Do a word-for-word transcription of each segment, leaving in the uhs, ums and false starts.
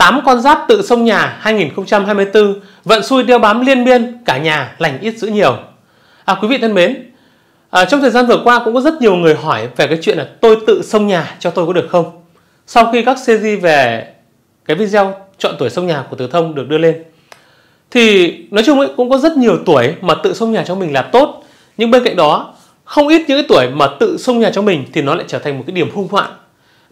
tám con giáp tự xông nhà hai nghìn không trăm hai mươi tư, vận xui đeo bám liên miên, cả nhà lành ít dữ nhiều. À, quý vị thân mến, à, trong thời gian vừa qua cũng có rất nhiều người hỏi về cái chuyện là tôi tự xông nhà cho tôi có được không? Sau khi các series về cái video chọn tuổi xông nhà của Từ Thông được đưa lên, thì nói chung ấy, cũng có rất nhiều tuổi mà tự xông nhà cho mình là tốt. Nhưng bên cạnh đó, không ít những cái tuổi mà tự xông nhà cho mình thì nó lại trở thành một cái điểm hung hoạn,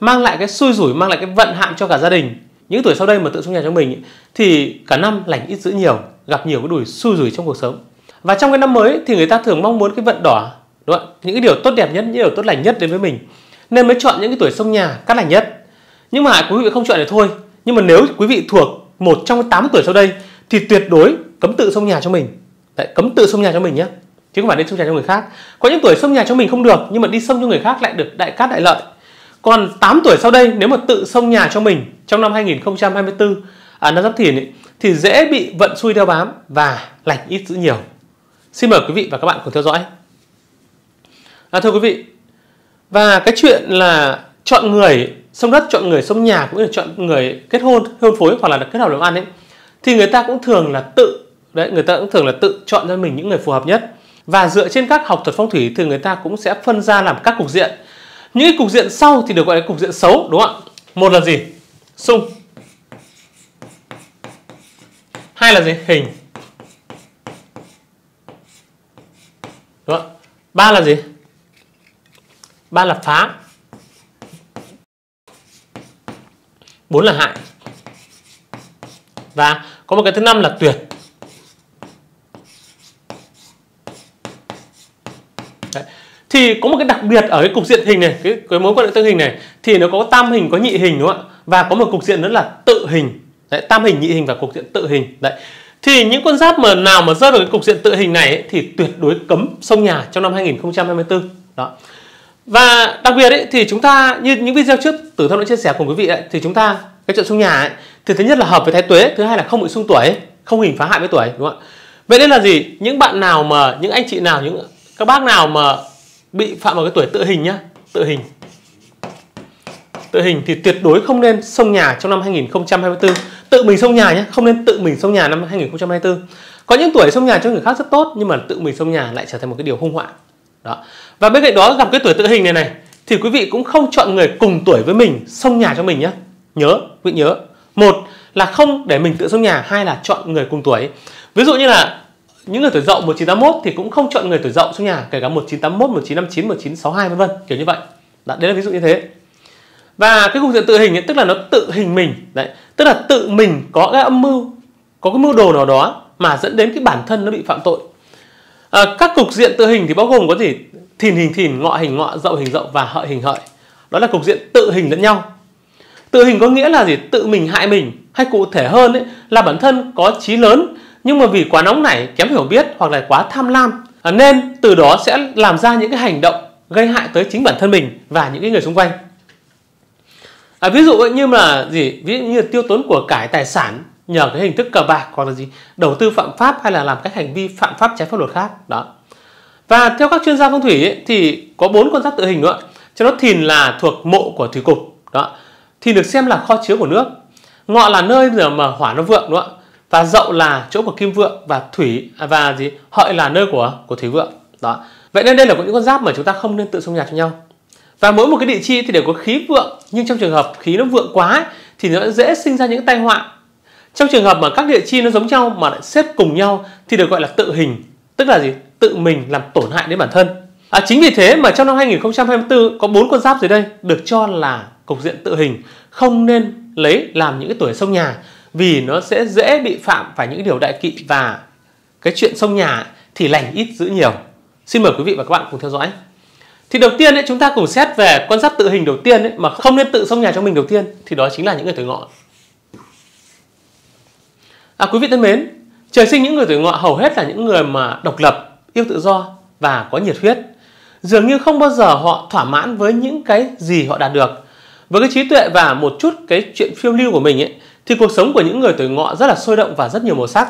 mang lại cái xui rủi, mang lại cái vận hạn cho cả gia đình. Những tuổi sau đây mà tự xông nhà cho mình thì cả năm lành ít dữ nhiều, gặp nhiều cái đùi xui rủi trong cuộc sống. Và trong cái năm mới thì người ta thường mong muốn cái vận đỏ, đúng không? Những cái điều tốt đẹp nhất, những điều tốt lành nhất đến với mình, nên mới chọn những cái tuổi xông nhà cát lành nhất. Nhưng mà quý vị không chọn được thôi. Nhưng mà nếu quý vị thuộc một trong tám tuổi sau đây thì tuyệt đối cấm tự xông nhà cho mình. Đấy, cấm tự xông nhà cho mình nhé, chứ không phải đi xông nhà cho người khác. Có những tuổi xông nhà cho mình không được, nhưng mà đi xông cho người khác lại được đại cát đại lợi. Còn tám tuổi sau đây nếu mà tự xông nhà cho mình trong năm hai nghìn không trăm hai mươi tư, à, năm Giáp Thìn ấy, thì dễ bị vận xui đeo bám và lành ít dữ nhiều. Xin mời quý vị và các bạn cùng theo dõi. À, thưa quý vị, và cái chuyện là chọn người xông đất, chọn người xông nhà, cũng như là chọn người kết hôn, hôn phối hoặc là kết hợp làm ăn ấy, thì người ta cũng thường là tự đấy, người ta cũng thường là tự chọn cho mình những người phù hợp nhất. Và dựa trên các học thuật phong thủy thì người ta cũng sẽ phân ra làm các cục diện. Những cục diện sau thì được gọi là cục diện xấu, đúng không ạ? Một là gì? Xung. Hai là gì? Hình. Đúng không? Ba là gì? Ba là phá. Bốn là hại. Và có một cái thứ năm là tuyệt. Đấy. Thì có một cái đặc biệt ở cái cục diện hình này, cái, cái mối quan hệ tương hình này, thì nó có tam hình, có nhị hình, đúng không ạ? Và có một cục diện nữa là tự hình. Đấy, tam hình, nhị hình và cục diện tự hình. Đấy. Thì những con giáp mà nào mà rơi vào cái cục diện tự hình này ấy, thì tuyệt đối cấm xông nhà trong năm hai nghìn không trăm hai mươi tư. Đó. Và đặc biệt ấy, thì chúng ta như những video trước Tử Thông đã chia sẻ cùng quý vị ấy, thì chúng ta cái chuyện xung nhà ấy, thì thứ nhất là hợp với thái tuế, thứ hai là không bị xung tuổi, không hình phá hại với tuổi, đúng không ạ? Vậy nên là gì? Những bạn nào mà những anh chị nào, những các bác nào mà bị phạm vào cái tuổi tự hình nhá, tự hình, tự hình thì tuyệt đối không nên xông nhà trong năm hai nghìn không trăm hai mươi tư. Tự mình xông nhà nhé, không nên tự mình xông nhà năm hai nghìn không trăm hai mươi tư. Có những tuổi xông nhà cho người khác rất tốt, nhưng mà tự mình xông nhà lại trở thành một cái điều hung hoạn. Đó. Và bên cạnh đó gặp cái tuổi tự hình này này thì quý vị cũng không chọn người cùng tuổi với mình xông nhà cho mình nhé. Nhớ, quý vị nhớ. Một là không để mình tự xông nhà, hai là chọn người cùng tuổi. Ví dụ như là những người tuổi Dậu một nghìn chín trăm tám mươi mốt thì cũng không chọn người tuổi Dậu xông nhà, kể cả một nghìn chín trăm tám mươi mốt, một nghìn chín trăm năm mươi chín, một nghìn chín trăm sáu mươi hai vân vân, kiểu như vậy. Đó, đấy là ví dụ như thế. Và cái cục diện tự hình ấy, tức là nó tự hình mình, đấy, tức là tự mình có cái âm mưu, có cái mưu đồ nào đó mà dẫn đến cái bản thân nó bị phạm tội. À, các cục diện tự hình thì bao gồm có gì? Thìn hình thìn, ngọ hình ngọ, dậu hình dậu và hợi hình hợi. Đó là cục diện tự hình lẫn nhau. Tự hình có nghĩa là gì? Tự mình hại mình, hay cụ thể hơn ấy, là bản thân có chí lớn nhưng mà vì quá nóng nảy, kém hiểu biết hoặc là quá tham lam, à, nên từ đó sẽ làm ra những cái hành động gây hại tới chính bản thân mình và những cái người xung quanh. À, ví dụ như là gì? Ví dụ như tiêu tốn của cải tài sản nhờ cái hình thức cờ bạc, hoặc là gì? Đầu tư phạm pháp hay là làm các hành vi phạm pháp trái pháp luật khác. Đó. Và theo các chuyên gia phong thủy ấy, thì có bốn con giáp tự hình nữa. Cho nó thìn là thuộc mộ của thủy cục. Đó. Thì được xem là kho chứa của nước. Ngọ là nơi mà hỏa nó vượng, đúng không? Và dậu là chỗ của kim vượng, và thủy và gì? Hợi là nơi của của thủy vượng. Đó. Vậy nên đây là những con giáp mà chúng ta không nên tự xông nhà cho nhau. Và mỗi một cái địa chi thì đều có khí vượng, nhưng trong trường hợp khí nó vượng quá ấy, thì nó dễ sinh ra những tai họa. Trong trường hợp mà các địa chi nó giống nhau mà lại xếp cùng nhau thì được gọi là tự hình, tức là gì? Tự mình làm tổn hại đến bản thân. À, chính vì thế mà trong năm hai nghìn không trăm hai mươi tư có bốn con giáp dưới đây được cho là cục diện tự hình, không nên lấy làm những cái tuổi xông nhà, vì nó sẽ dễ bị phạm phải những điều đại kỵ, và cái chuyện xông nhà thì lành ít dữ nhiều. Xin mời quý vị và các bạn cùng theo dõi. Thì đầu tiên ấy, chúng ta cùng xét về con giáp tự hình đầu tiên ấy, mà không nên tự xông nhà cho mình đầu tiên, thì đó chính là những người tuổi ngọ. À, quý vị thân mến, trời sinh những người tuổi ngọ hầu hết là những người mà độc lập, yêu tự do và có nhiệt huyết. Dường như không bao giờ họ thỏa mãn với những cái gì họ đạt được. Với cái trí tuệ và một chút cái chuyện phiêu lưu của mình ấy, thì cuộc sống của những người tuổi ngọ rất là sôi động và rất nhiều màu sắc.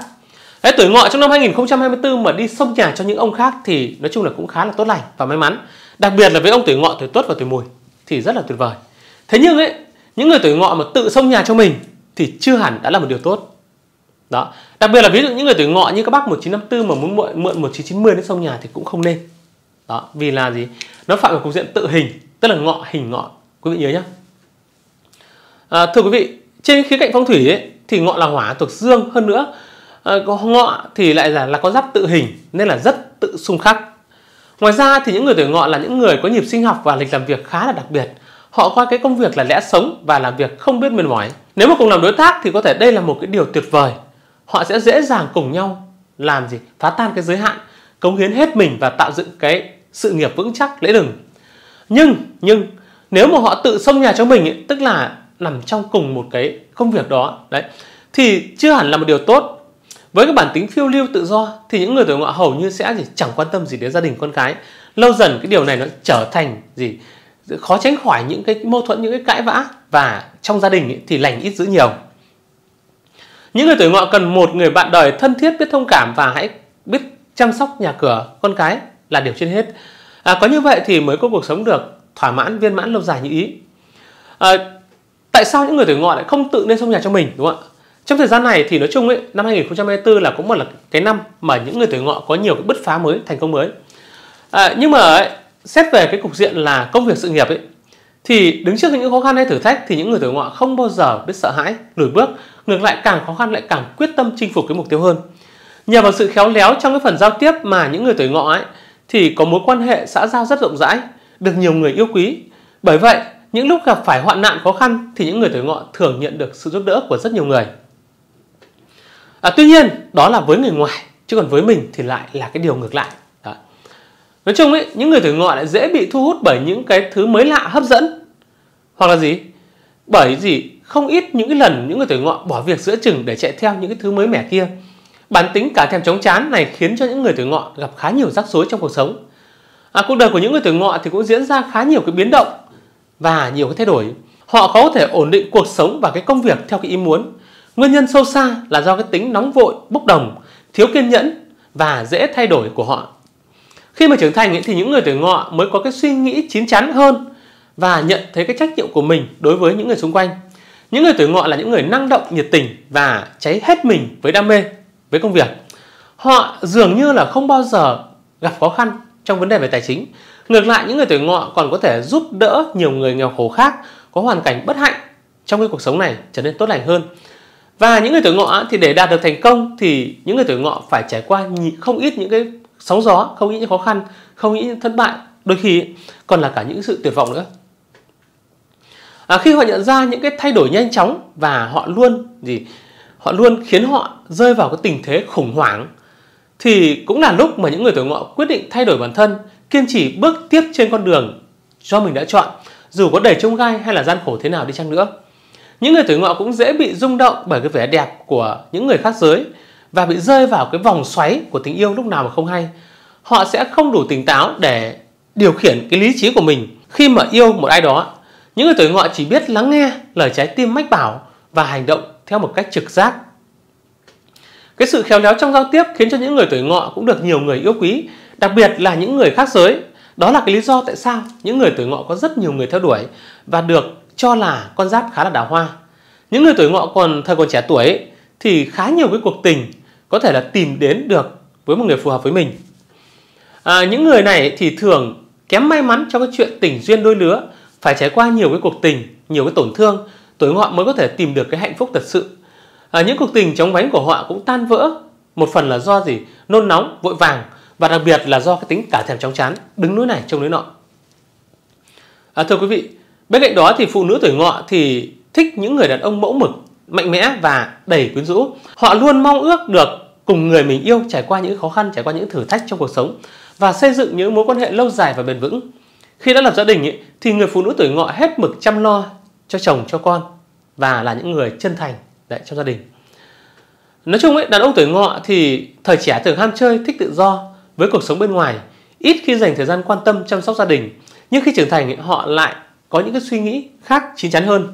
Đấy, tuổi ngọ trong năm hai nghìn không trăm hai mươi tư mà đi xông nhà cho những ông khác thì nói chung là cũng khá là tốt lành và may mắn. Đặc biệt là với ông tuổi ngọ, tuổi tuất và tuổi mùi thì rất là tuyệt vời. Thế nhưng ấy, những người tuổi ngọ mà tự xông nhà cho mình thì chưa hẳn đã là một điều tốt. Đó. Đặc biệt là ví dụ những người tuổi ngọ như các bác một chín năm tư mà muốn mượn một chín chín mươi đến sông nhà thì cũng không nên. Đó, vì là gì? Nó phạm vào cục diện tự hình, tức là ngọ hình ngọ. Quý vị nhớ nhé. À, thưa quý vị, trên khía cạnh phong thủy ấy, thì ngọ là hỏa thuộc dương, hơn nữa à, ngọ thì lại là, là có giáp tự hình nên là rất tự xung khắc. Ngoài ra thì những người tuổi ngọ là những người có nhịp sinh học và lịch làm việc khá là đặc biệt. Họ coi cái công việc là lẽ sống và làm việc không biết mệt mỏi. Nếu mà cùng làm đối tác thì có thể đây là một cái điều tuyệt vời. Họ sẽ dễ dàng cùng nhau làm gì? Phá tan cái giới hạn, cống hiến hết mình và tạo dựng cái sự nghiệp vững chắc lễ lừng. Nhưng nhưng nếu mà họ tự xông nhà cho mình ấy, tức là nằm trong cùng một cái công việc đó đấy, thì chưa hẳn là một điều tốt. Với cái bản tính phiêu lưu tự do thì những người tuổi ngọ hầu như sẽ gì chẳng quan tâm gì đến gia đình con cái. Lâu dần cái điều này nó trở thành gì khó tránh khỏi những cái mâu thuẫn, những cái cãi vã, và trong gia đình ấy, thì lành ít dữ nhiều. Những người tuổi ngọ cần một người bạn đời thân thiết, biết thông cảm và hãy biết chăm sóc nhà cửa, con cái là điều trên hết. À, có như vậy thì mới có cuộc sống được thỏa mãn, viên mãn, lâu dài như ý. À, tại sao những người tuổi ngọ lại không tự nên xông nhà cho mình, đúng không ạ? Trong thời gian này thì nói chung ấy, năm hai nghìn không trăm hai mươi tư là cũng một là cái năm mà những người tuổi ngọ có nhiều cái bứt phá mới, thành công mới. À, nhưng mà ấy, xét về cái cục diện là công việc sự nghiệp ấy, thì đứng trước những khó khăn hay thử thách thì những người tuổi ngọ không bao giờ biết sợ hãi, lùi bước. Ngược lại, càng khó khăn lại càng quyết tâm chinh phục cái mục tiêu hơn. Nhờ vào sự khéo léo trong cái phần giao tiếp mà những người tuổi ngọ ấy thì có mối quan hệ xã giao rất rộng rãi, được nhiều người yêu quý. Bởi vậy, những lúc gặp phải hoạn nạn khó khăn thì những người tuổi ngọ thường nhận được sự giúp đỡ của rất nhiều người. À, tuy nhiên, đó là với người ngoài, chứ còn với mình thì lại là cái điều ngược lại. Đó. Nói chung ấy, những người tuổi ngọ lại dễ bị thu hút bởi những cái thứ mới lạ, hấp dẫn. Hoặc là gì? Bởi gì? Không ít những cái lần những người tuổi ngọ bỏ việc giữa chừng để chạy theo những cái thứ mới mẻ kia. Bản tính cả thèm chóng chán này khiến cho những người tuổi ngọ gặp khá nhiều rắc rối trong cuộc sống. À, cuộc đời của những người tuổi ngọ thì cũng diễn ra khá nhiều cái biến động và nhiều cái thay đổi. Họ có thể ổn định cuộc sống và cái công việc theo cái ý muốn. Nguyên nhân sâu xa là do cái tính nóng vội, bốc đồng, thiếu kiên nhẫn và dễ thay đổi của họ. Khi mà trưởng thành ấy, thì những người tuổi ngọ mới có cái suy nghĩ chín chắn hơn và nhận thấy cái trách nhiệm của mình đối với những người xung quanh. Những người tuổi ngọ là những người năng động, nhiệt tình và cháy hết mình với đam mê, với công việc. Họ dường như là không bao giờ gặp khó khăn trong vấn đề về tài chính. Ngược lại, những người tuổi ngọ còn có thể giúp đỡ nhiều người nghèo khổ khác có hoàn cảnh bất hạnh trong cái cuộc sống này trở nên tốt lành hơn. Và những người tuổi ngọ thì để đạt được thành công thì những người tuổi ngọ phải trải qua không ít những cái sóng gió, không ít những khó khăn, không ít những thất bại, đôi khi còn là cả những sự tuyệt vọng nữa. À, khi họ nhận ra những cái thay đổi nhanh chóng và họ luôn gì họ luôn khiến họ rơi vào cái tình thế khủng hoảng thì cũng là lúc mà những người tuổi ngọ quyết định thay đổi bản thân, kiên trì bước tiếp trên con đường do mình đã chọn, dù có đầy chông gai hay là gian khổ thế nào đi chăng nữa. Những người tuổi ngọ cũng dễ bị rung động bởi cái vẻ đẹp của những người khác giới và bị rơi vào cái vòng xoáy của tình yêu lúc nào mà không hay. Họ sẽ không đủ tỉnh táo để điều khiển cái lý trí của mình khi mà yêu một ai đó. Những người tuổi ngọ chỉ biết lắng nghe lời trái tim mách bảo và hành động theo một cách trực giác. Cái sự khéo léo trong giao tiếp khiến cho những người tuổi ngọ cũng được nhiều người yêu quý, đặc biệt là những người khác giới. Đó là cái lý do tại sao những người tuổi ngọ có rất nhiều người theo đuổi và được cho là con giáp khá là đào hoa. Những người tuổi ngọ còn thời còn trẻ tuổi thì khá nhiều cái cuộc tình có thể là tìm đến được với một người phù hợp với mình. À, những người này thì thường kém may mắn trong cái chuyện tình duyên đôi lứa, phải trải qua nhiều cái cuộc tình, nhiều cái tổn thương, tuổi ngọ mới có thể tìm được cái hạnh phúc thật sự. À, những cuộc tình chóng vánh của họ cũng tan vỡ, một phần là do gì? Nôn nóng, vội vàng, và đặc biệt là do cái tính cả thèm chóng chán, đứng núi này trông núi nọ. À, thưa quý vị, bên cạnh đó thì phụ nữ tuổi ngọ thì thích những người đàn ông mẫu mực, mạnh mẽ và đầy quyến rũ. Họ luôn mong ước được cùng người mình yêu trải qua những khó khăn, trải qua những thử thách trong cuộc sống và xây dựng những mối quan hệ lâu dài và bền vững. Khi đã lập gia đình ý, thì người phụ nữ tuổi ngọ hết mực chăm lo cho chồng, cho con và là những người chân thành đấy, trong gia đình. Nói chung ý, đàn ông tuổi ngọ thì thời trẻ thường ham chơi, thích tự do với cuộc sống bên ngoài, ít khi dành thời gian quan tâm chăm sóc gia đình. Nhưng khi trưởng thành ý, họ lại có những cái suy nghĩ khác, chín chắn hơn.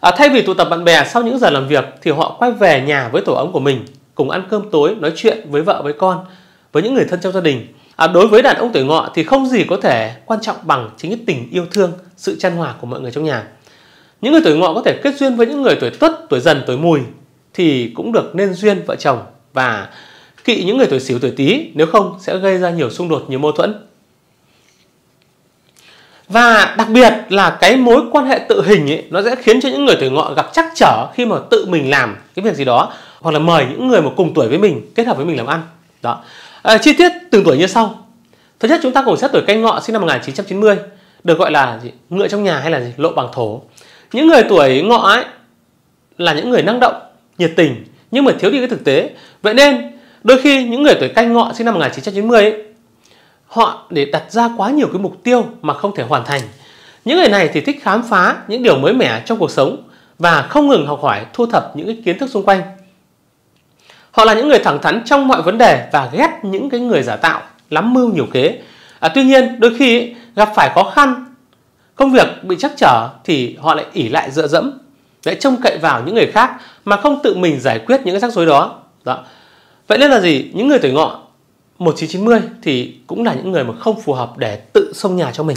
À, thay vì tụ tập bạn bè sau những giờ làm việc thì họ quay về nhà với tổ ấm của mình, cùng ăn cơm tối, nói chuyện với vợ, với con, với những người thân trong gia đình. À, đối với đàn ông tuổi ngọ thì không gì có thể quan trọng bằng chính cái tình yêu thương, sự chan hòa của mọi người trong nhà. Những người tuổi Ngọ có thể kết duyên với những người tuổi Tuất, tuổi Dần, tuổi Mùi thì cũng được nên duyên vợ chồng, và kỵ những người tuổi Sửu, tuổi Tý, nếu không sẽ gây ra nhiều xung đột, nhiều mâu thuẫn. Và đặc biệt là cái mối quan hệ tự hình ấy, nó sẽ khiến cho những người tuổi Ngọ gặp trắc trở khi mà tự mình làm cái việc gì đó, hoặc là mời những người mà cùng tuổi với mình kết hợp với mình làm ăn. Đó. À, chi tiết từng tuổi như sau. Thứ nhất, chúng ta cùng xét tuổi Canh Ngọ sinh năm một nghìn chín trăm chín mươi, được gọi là gì? Ngựa trong nhà hay là gì? Lộ bằng thổ. Những người tuổi Ngọ ấy là những người năng động, nhiệt tình nhưng mà thiếu đi cái thực tế. Vậy nên đôi khi những người tuổi Canh Ngọ sinh năm một nghìn chín trăm chín mươi ấy, họ để đặt ra quá nhiều cái mục tiêu mà không thể hoàn thành. Những người này thì thích khám phá những điều mới mẻ trong cuộc sống và không ngừng học hỏi, thu thập những cái kiến thức xung quanh. Họ là những người thẳng thắn trong mọi vấn đề và ghét những cái người giả tạo, lắm mưu nhiều kế. À, tuy nhiên đôi khi ấy, gặp phải khó khăn, công việc bị trắc trở thì họ lại ỷ lại dựa dẫm, lại trông cậy vào những người khác mà không tự mình giải quyết những cái rắc rối đó. Đó. Vậy nên là gì? Những người tuổi Ngọ một nghìn chín trăm chín mươi thì cũng là những người mà không phù hợp để tự xông nhà cho mình.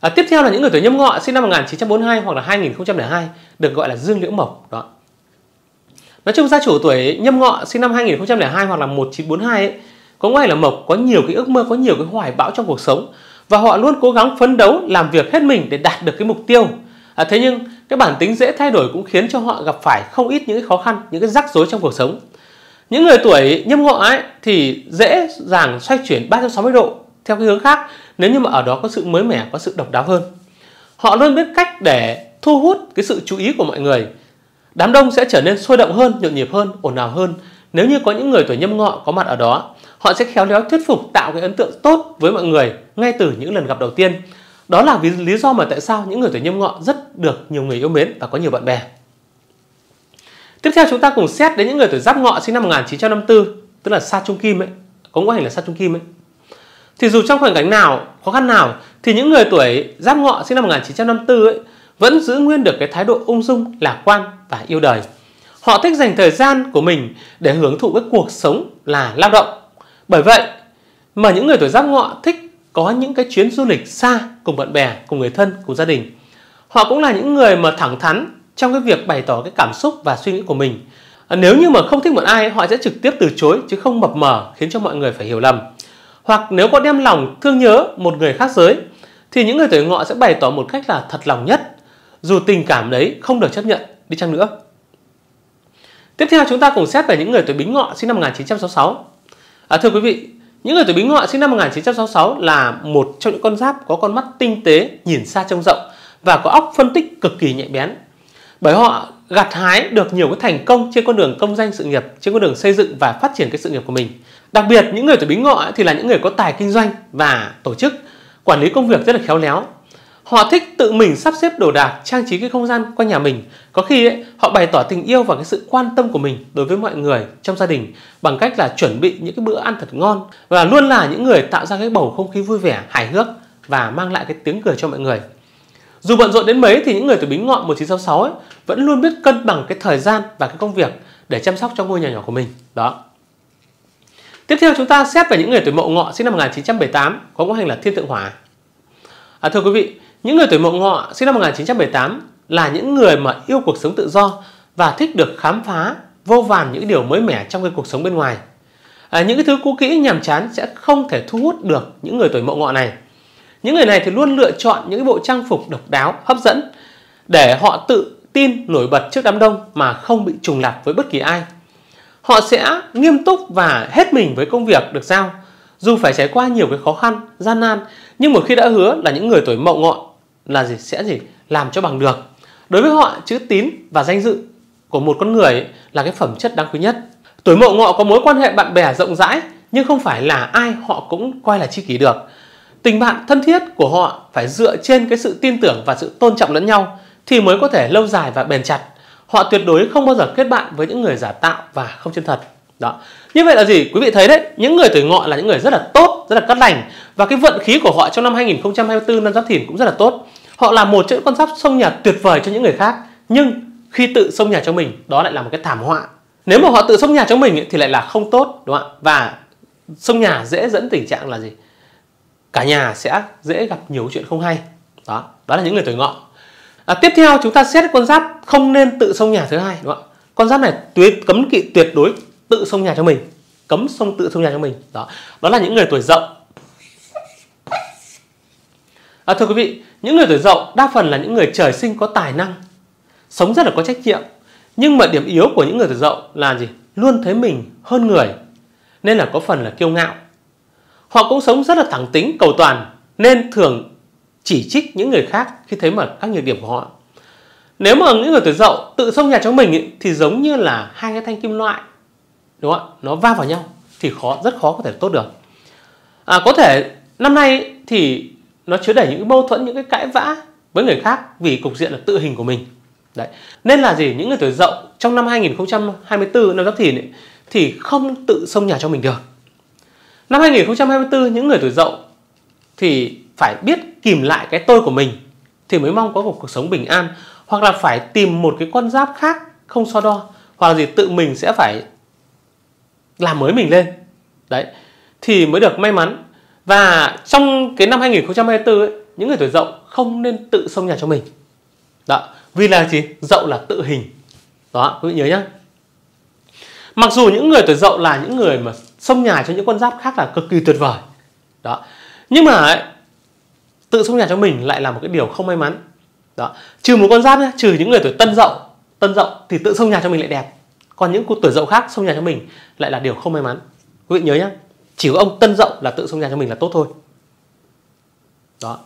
À, tiếp theo là những người tuổi Nhâm Ngọ sinh năm một nghìn chín trăm bốn mươi hai hoặc là hai nghìn không trăm lẻ hai, được gọi là Dương Liễu Mộc. Đó. Nói chung gia chủ tuổi Nhâm Ngọ sinh năm hai nghìn không trăm lẻ hai hoặc là một nghìn chín trăm bốn mươi hai ấy, có ngoại là Mộc, có nhiều cái ước mơ, có nhiều cái hoài bão trong cuộc sống, và họ luôn cố gắng phấn đấu làm việc hết mình để đạt được cái mục tiêu. À, thế nhưng cái bản tính dễ thay đổi cũng khiến cho họ gặp phải không ít những cái khó khăn, những cái rắc rối trong cuộc sống. Những người tuổi Nhâm Ngọ ấy thì dễ dàng xoay chuyển ba trăm sáu mươi độ theo cái hướng khác nếu như mà ở đó có sự mới mẻ, có sự độc đáo hơn. Họ luôn biết cách để thu hút cái sự chú ý của mọi người. Đám đông sẽ trở nên sôi động hơn, nhộn nhịp hơn, ồn ào hơn nếu như có những người tuổi Nhâm Ngọ có mặt ở đó. Họ sẽ khéo léo thuyết phục, tạo cái ấn tượng tốt với mọi người ngay từ những lần gặp đầu tiên. Đó là lý do mà tại sao những người tuổi Nhâm Ngọ rất được nhiều người yêu mến và có nhiều bạn bè. Tiếp theo chúng ta cùng xét đến những người tuổi Giáp Ngọ sinh năm một nghìn chín trăm năm mươi tư, tức là Sa Trung Kim ấy, có ngoại hình là Sa Trung Kim ấy. Thì dù trong hoàn cảnh nào, khó khăn nào thì những người tuổi Giáp Ngọ sinh năm một nghìn chín trăm năm mươi tư ấy vẫn giữ nguyên được cái thái độ ung dung, lạc quan và yêu đời. Họ thích dành thời gian của mình để hưởng thụ cái cuộc sống là lao động. Bởi vậy mà những người tuổi Giáp Ngọ thích có những cái chuyến du lịch xa cùng bạn bè, cùng người thân, cùng gia đình. Họ cũng là những người mà thẳng thắn trong cái việc bày tỏ cái cảm xúc và suy nghĩ của mình. À, nếu như mà không thích một ai, họ sẽ trực tiếp từ chối chứ không mập mờ khiến cho mọi người phải hiểu lầm. Hoặc nếu có đem lòng thương nhớ một người khác giới thì những người tuổi Ngọ sẽ bày tỏ một cách là thật lòng nhất, dù tình cảm đấy không được chấp nhận đi chăng nữa. Tiếp theo chúng ta cùng xét về những người tuổi Bính Ngọ sinh năm một nghìn chín trăm sáu mươi sáu. À, thưa quý vị, những người tuổi Bính Ngọ sinh năm một nghìn chín trăm sáu mươi sáu là một trong những con giáp có con mắt tinh tế, nhìn xa trông rộng và có óc phân tích cực kỳ nhạy bén. Bởi họ gặt hái được nhiều cái thành công trên con đường công danh sự nghiệp, trên con đường xây dựng và phát triển cái sự nghiệp của mình. Đặc biệt những người tuổi Bính Ngọ thì là những người có tài kinh doanh và tổ chức, quản lý công việc rất là khéo léo. Họ thích tự mình sắp xếp đồ đạc, trang trí cái không gian quanh nhà mình. Có khi ấy, họ bày tỏ tình yêu và cái sự quan tâm của mình đối với mọi người trong gia đình bằng cách là chuẩn bị những cái bữa ăn thật ngon, và luôn là những người tạo ra cái bầu không khí vui vẻ, hài hước và mang lại cái tiếng cười cho mọi người. Dù bận rộn đến mấy thì những người tuổi Bính Ngọ một nghìn chín trăm sáu mươi sáu ấy, vẫn luôn biết cân bằng cái thời gian và cái công việc để chăm sóc cho ngôi nhà nhỏ của mình. Đó. Tiếp theo chúng ta xét về những người tuổi Mậu Ngọ sinh năm một nghìn chín trăm bảy mươi tám, có ngũ hành là Thiên Tượng Hỏa. À, thưa quý vị, những người tuổi Mậu Ngọ sinh năm một nghìn chín trăm bảy mươi tám là những người mà yêu cuộc sống tự do và thích được khám phá vô vàn những điều mới mẻ trong cái cuộc sống bên ngoài. À, những cái thứ cũ kỹ nhàm chán sẽ không thể thu hút được những người tuổi Mậu Ngọ này. Những người này thì luôn lựa chọn những bộ trang phục độc đáo, hấp dẫn để họ tự tin nổi bật trước đám đông mà không bị trùng lặp với bất kỳ ai. Họ sẽ nghiêm túc và hết mình với công việc được giao, dù phải trải qua nhiều cái khó khăn, gian nan, nhưng một khi đã hứa là những người tuổi Mậu Ngọ là gì sẽ gì làm cho bằng được. Đối với họ, chữ tín và danh dự của một con người ấy là cái phẩm chất đáng quý nhất. Tuổi Mậu Ngọ có mối quan hệ bạn bè rộng rãi, nhưng không phải là ai họ cũng coi là tri kỷ được. Tình bạn thân thiết của họ phải dựa trên cái sự tin tưởng và sự tôn trọng lẫn nhau thì mới có thể lâu dài và bền chặt. Họ tuyệt đối không bao giờ kết bạn với những người giả tạo và không chân thật. Đó. Như vậy là gì? Quý vị thấy đấy, những người tuổi Ngọ là những người rất là tốt, rất là cát lành, và cái vận khí của họ trong năm hai nghìn không trăm hai mươi tư, năm Giáp Thìn cũng rất là tốt. Họ là một trong những con giáp xông nhà tuyệt vời cho những người khác, nhưng khi tự xông nhà cho mình, đó lại là một cái thảm họa. Nếu mà họ tự xông nhà cho mình ấy, thì lại là không tốt, đúng không ạ? Và xông nhà dễ dẫn tình trạng là gì? Cả nhà sẽ dễ gặp nhiều chuyện không hay. Đó, đó là những người tuổi Ngọ. à, tiếp theo chúng ta xét con giáp không nên tự xông nhà thứ hai, đúng không? Con giáp này tuyệt cấm kỵ tuyệt đối tự xông nhà cho mình, cấm xông tự xông nhà cho mình. Đó, đó là những người tuổi Dậu. À, thưa quý vị, những người tuổi Dậu đa phần là những người trời sinh có tài năng, sống rất là có trách nhiệm. Nhưng mà điểm yếu của những người tuổi Dậu là gì? Luôn thấy mình hơn người, nên là có phần là kiêu ngạo. Họ cũng sống rất là thẳng tính, cầu toàn, nên thường chỉ trích những người khác khi thấy mà các nhược điểm của họ. Nếu mà những người tuổi Dậu tự xông nhà cho mình ý, thì giống như là hai cái thanh kim loại, đúng không? Nó va vào nhau thì khó, rất khó có thể tốt được. À, có thể năm nay thì nó chứa đẩy những mâu thuẫn, những cái cãi vã với người khác vì cục diện là tự hình của mình. Đấy. Nên là gì? Những người tuổi Dậu trong năm hai nghìn không trăm hai mươi tư, năm Giáp Thìn ấy, thì không tự xông nhà cho mình được. Năm hai nghìn không trăm hai mươi tư, những người tuổi Dậu thì phải biết kìm lại cái tôi của mình thì mới mong có một cuộc sống bình an, hoặc là phải tìm một cái con giáp khác không so đo, hoặc là gì tự mình sẽ phải làm mới mình lên. Đấy, thì mới được may mắn. Và trong cái năm hai nghìn không trăm hai mươi tư ấy, những người tuổi Dậu không nên tự xông nhà cho mình. Đó, vì là gì? Dậu là tự hình. Đó, quý vị nhớ nhá. Mặc dù những người tuổi Dậu là những người mà xông nhà cho những con giáp khác là cực kỳ tuyệt vời. Đó. Nhưng mà ấy, tự xông nhà cho mình lại là một cái điều không may mắn. Đó. Trừ một con giáp nhá, trừ những người tuổi Tân Dậu, Tân Dậu thì tự xông nhà cho mình lại đẹp. Còn những cô tuổi Dậu khác xông nhà cho mình lại là điều không may mắn. Quý vị nhớ nhá. Chỉ có ông Tân Dậu là tự xông nhà cho mình là tốt thôi. Đó.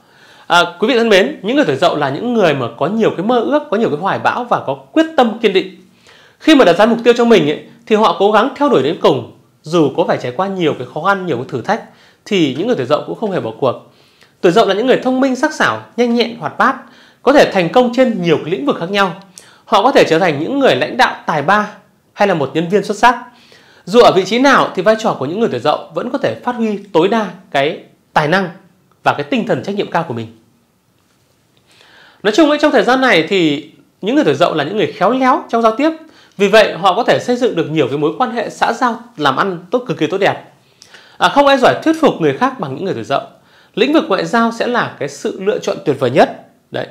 À, quý vị thân mến, những người tuổi Dậu là những người mà có nhiều cái mơ ước, có nhiều cái hoài bão và có quyết tâm kiên định. Khi mà đặt ra mục tiêu cho mình ấy, thì họ cố gắng theo đuổi đến cùng, dù có phải trải qua nhiều cái khó khăn, nhiều cái thử thách, thì những người tuổi Dậu cũng không hề bỏ cuộc. Tuổi Dậu là những người thông minh, sắc sảo, nhanh nhẹn, hoạt bát, có thể thành công trên nhiều cái lĩnh vực khác nhau. Họ có thể trở thành những người lãnh đạo tài ba hay là một nhân viên xuất sắc. Dù ở vị trí nào thì vai trò của những người tuổi Dậu vẫn có thể phát huy tối đa cái tài năng và cái tinh thần trách nhiệm cao của mình. Nói chung ấy, trong thời gian này thì những người tuổi Dậu là những người khéo léo trong giao tiếp. Vì vậy họ có thể xây dựng được nhiều cái mối quan hệ xã giao, làm ăn tốt, cực kỳ tốt đẹp. À, không ai giỏi thuyết phục người khác bằng những người tuổi Dậu. Lĩnh vực ngoại giao sẽ là cái sự lựa chọn tuyệt vời nhất. Đấy.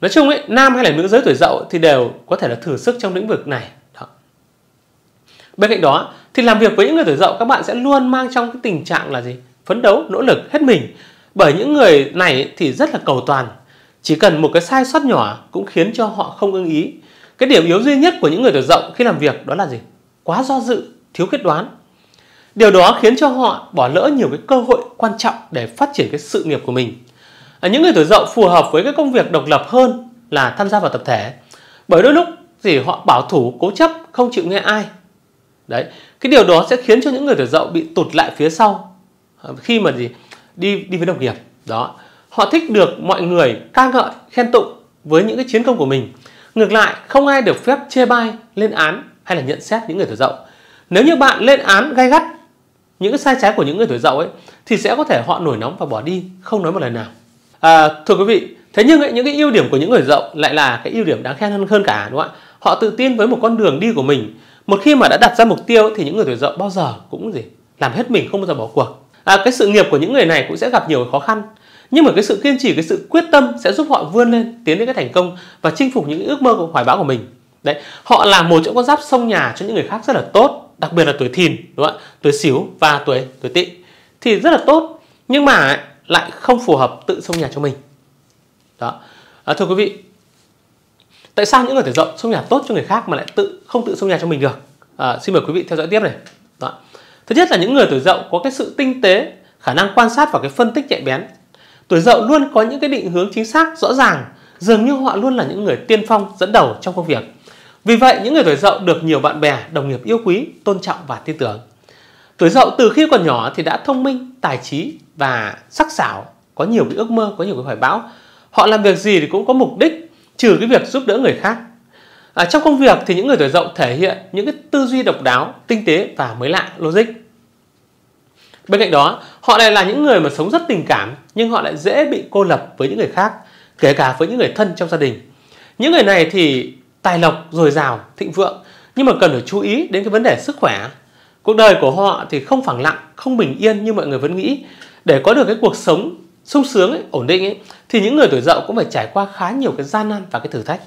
Nói chung ấy, nam hay là nữ giới tuổi Dậu thì đều có thể là thử sức trong lĩnh vực này. Đó. Bên cạnh đó thì làm việc với những người tuổi Dậu, các bạn sẽ luôn mang trong cái tình trạng là gì? Phấn đấu, nỗ lực hết mình. Bởi những người này thì rất là cầu toàn, chỉ cần một cái sai sót nhỏ cũng khiến cho họ không ưng ý. Cái điểm yếu duy nhất của những người tuổi Dậu khi làm việc đó là gì? Quá do dự, thiếu quyết đoán. Điều đó khiến cho họ bỏ lỡ nhiều cái cơ hội quan trọng để phát triển cái sự nghiệp của mình. À, những người tuổi Dậu phù hợp với cái công việc độc lập hơn là tham gia vào tập thể. Bởi đôi lúc thì họ bảo thủ, cố chấp, không chịu nghe ai. Đấy, cái điều đó sẽ khiến cho những người tuổi Dậu bị tụt lại phía sau khi mà gì đi đi với đồng nghiệp. Đó, họ thích được mọi người ca ngợi, khen tụng với những cái chiến công của mình. Ngược lại, không ai được phép chê bai, lên án hay là nhận xét những người tuổi Dậu. Nếu như bạn lên án gay gắt những cái sai trái của những người tuổi Dậu ấy, thì sẽ có thể họ nổi nóng và bỏ đi, không nói một lời nào. À, thưa quý vị, thế nhưng ấy, những cái ưu điểm của những người Dậu lại là cái ưu điểm đáng khen hơn hơn cả, đúng không ạ? Họ tự tin với một con đường đi của mình. Một khi mà đã đặt ra mục tiêu thì những người tuổi Dậu bao giờ cũng gì làm hết mình, không bao giờ bỏ cuộc. À, cái sự nghiệp của những người này cũng sẽ gặp nhiều khó khăn. Nhưng mà cái sự kiên trì, cái sự quyết tâm sẽ giúp họ vươn lên, tiến đến cái thành công và chinh phục những ước mơ của hoài bão của mình. Đấy, họ là một trong con giáp xông nhà cho những người khác rất là tốt, đặc biệt là tuổi Thìn, đúng không ạ? Tuổi Sửu và tuổi tuổi Tỵ thì rất là tốt, nhưng mà lại không phù hợp tự xông nhà cho mình. Đó. À, thưa quý vị, tại sao những người tuổi Dậu xông nhà tốt cho người khác mà lại tự không tự xông nhà cho mình được? À, xin mời quý vị theo dõi tiếp này. Đó. Thứ nhất là những người tuổi Dậu có cái sự tinh tế, khả năng quan sát và cái phân tích nhạy bén. Tuổi Dậu luôn có những cái định hướng chính xác, rõ ràng, dường như họ luôn là những người tiên phong, dẫn đầu trong công việc. Vì vậy, những người tuổi Dậu được nhiều bạn bè, đồng nghiệp yêu quý, tôn trọng và tin tưởng. Tuổi Dậu từ khi còn nhỏ thì đã thông minh, tài trí và sắc sảo, có nhiều cái ước mơ, có nhiều cái hoài bão. Họ làm việc gì thì cũng có mục đích, trừ cái việc giúp đỡ người khác. À, trong công việc thì những người tuổi Dậu thể hiện những cái tư duy độc đáo, tinh tế và mới lạ, logic. Bên cạnh đó, họ lại là những người mà sống rất tình cảm, nhưng họ lại dễ bị cô lập với những người khác, kể cả với những người thân trong gia đình. Những người này thì tài lộc dồi dào, thịnh vượng, nhưng mà cần phải chú ý đến cái vấn đề sức khỏe. Cuộc đời của họ thì không phẳng lặng, không bình yên như mọi người vẫn nghĩ. Để có được cái cuộc sống sung sướng ấy, ổn định ấy, thì những người tuổi Dậu cũng phải trải qua khá nhiều cái gian nan và cái thử thách.